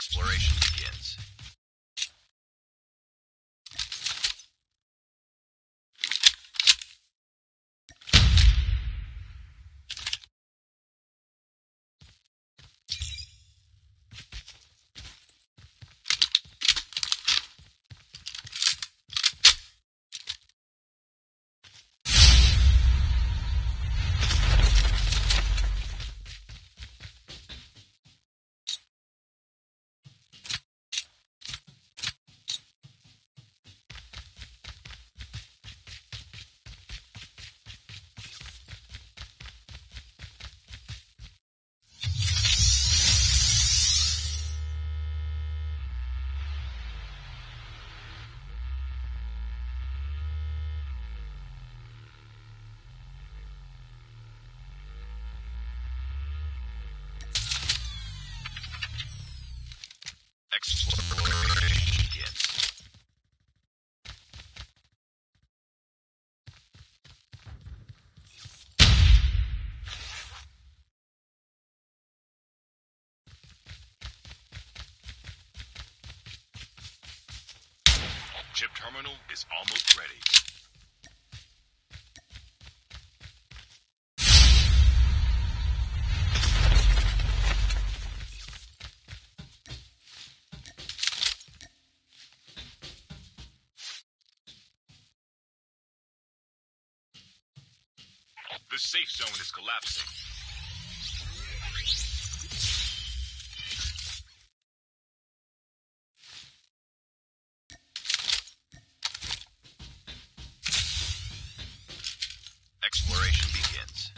Exploration begins. Exploration begins. Chip terminal is almost ready. The safe zone is collapsing. Exploration begins.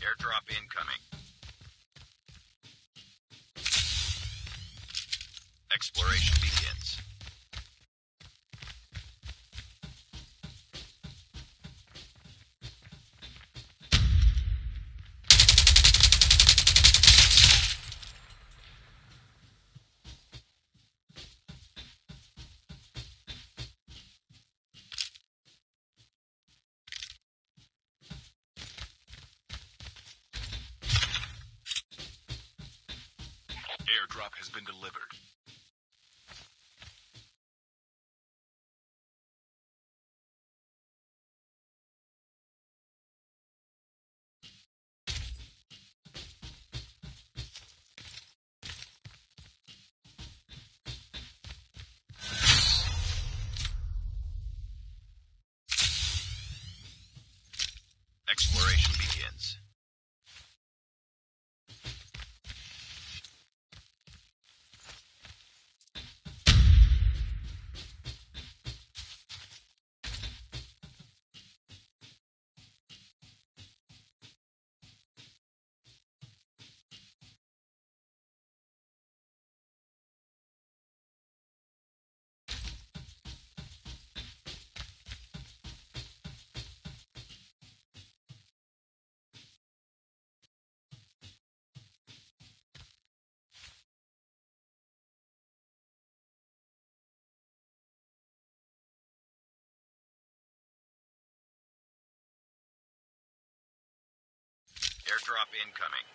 Airdrop incoming. Exploration begins. Airdrop has been delivered. Exploration begins. Airdrop incoming.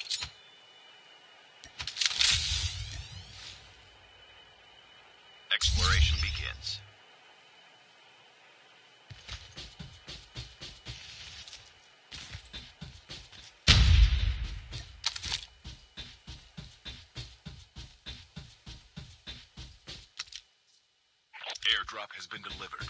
Exploration begins. Airdrop has been delivered.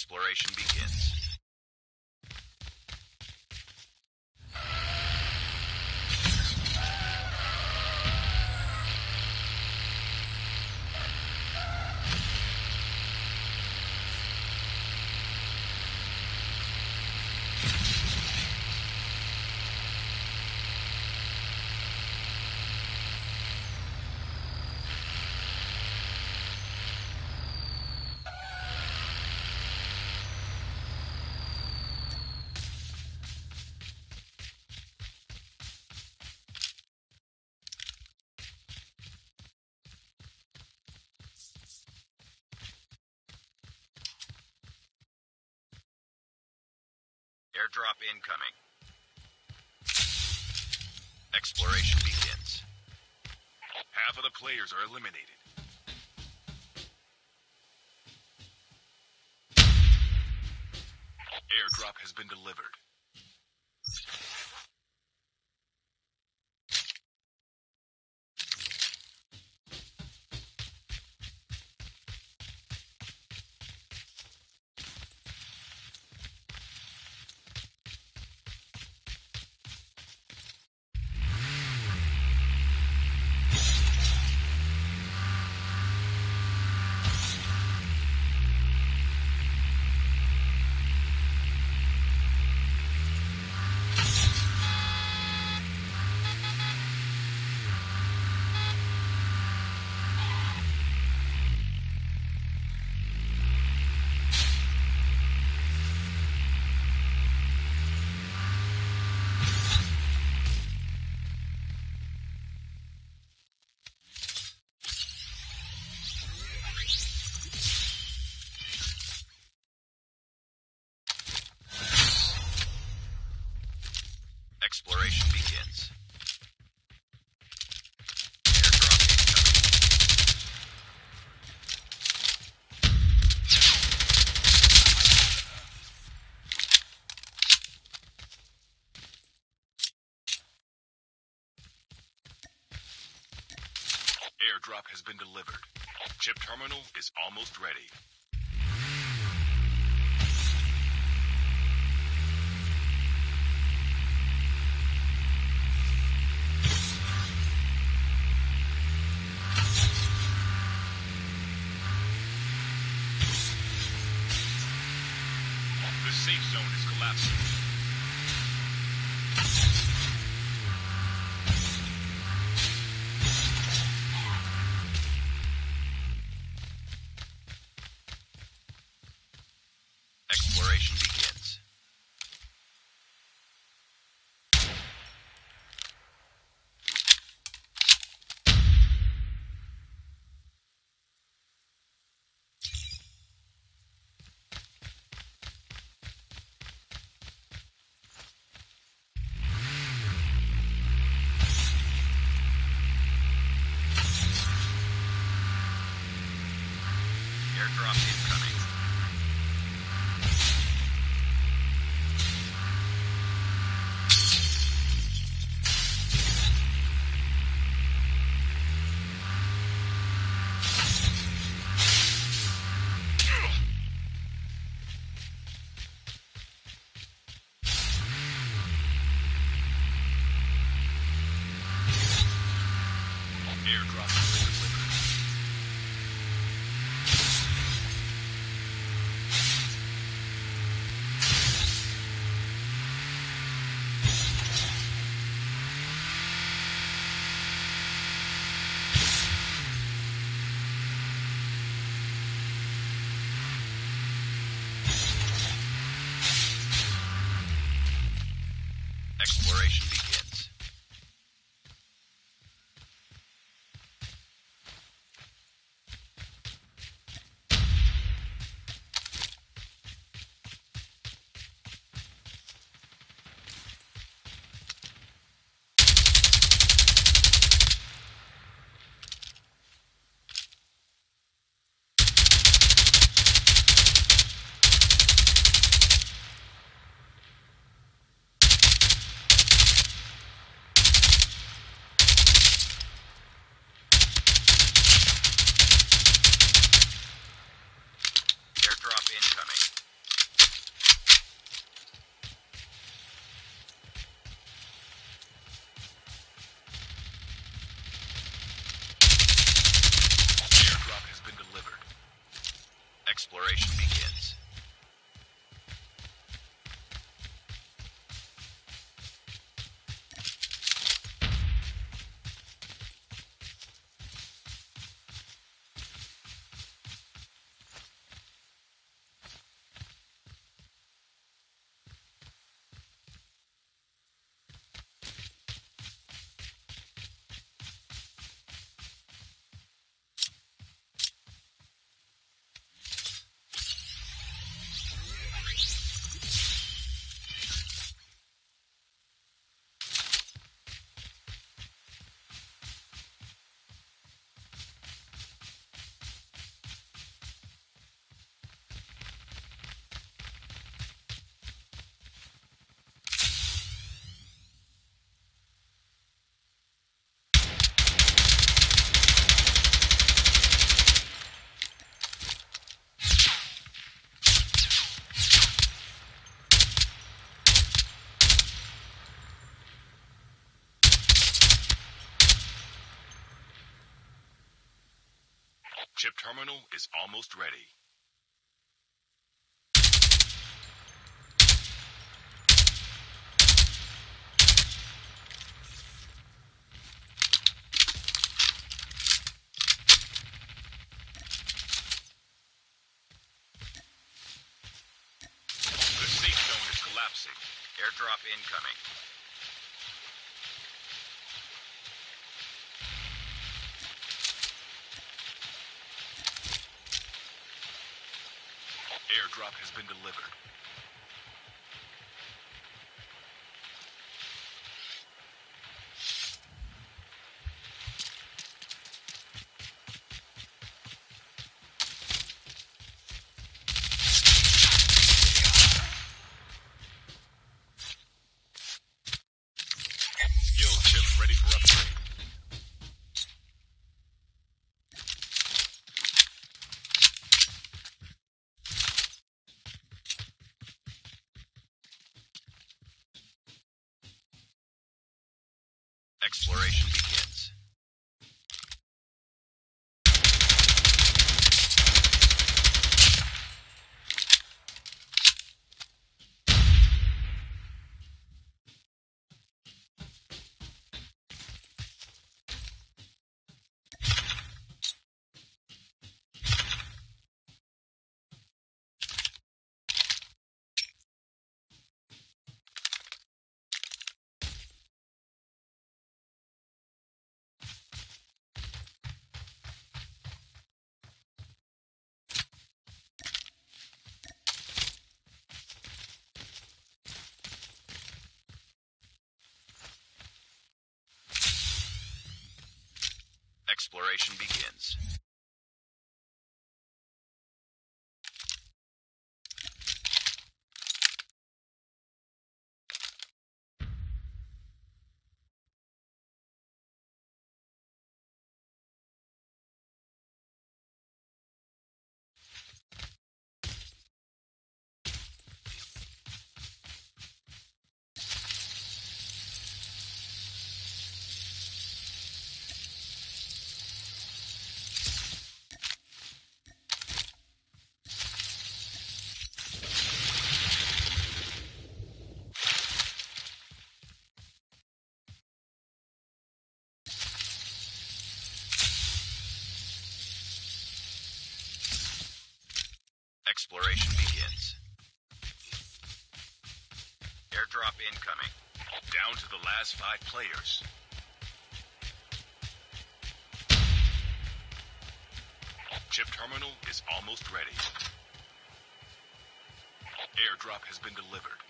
exploration begins. Airdrop incoming. Exploration begins. Half of the players are eliminated. Airdrop has been delivered. Exploration begins. Airdrop has been delivered. Chip terminal is almost ready. Exploration begins. Airdrop incoming. Exploration begins. exploration begins. Chip terminal is almost ready. The safe zone is collapsing. Airdrop incoming. Airdrop has been delivered. Skill chips ready for upgrade. Exploration begins. Exploration begins. Exploration begins. Airdrop incoming. Down to the last 5 players. Chip terminal is almost ready. Airdrop has been delivered.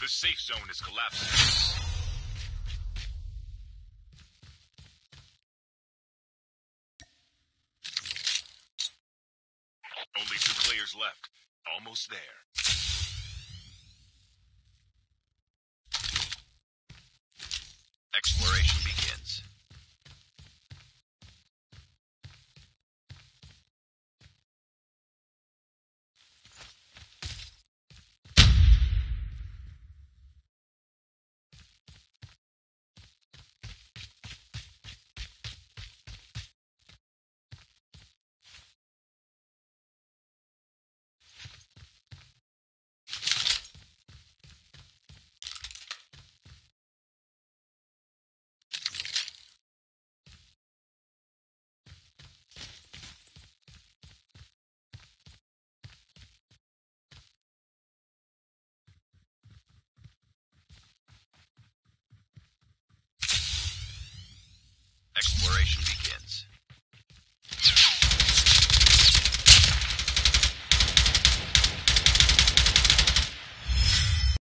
The safe zone is collapsing. Only 2 players left. Almost there. Exploration begins.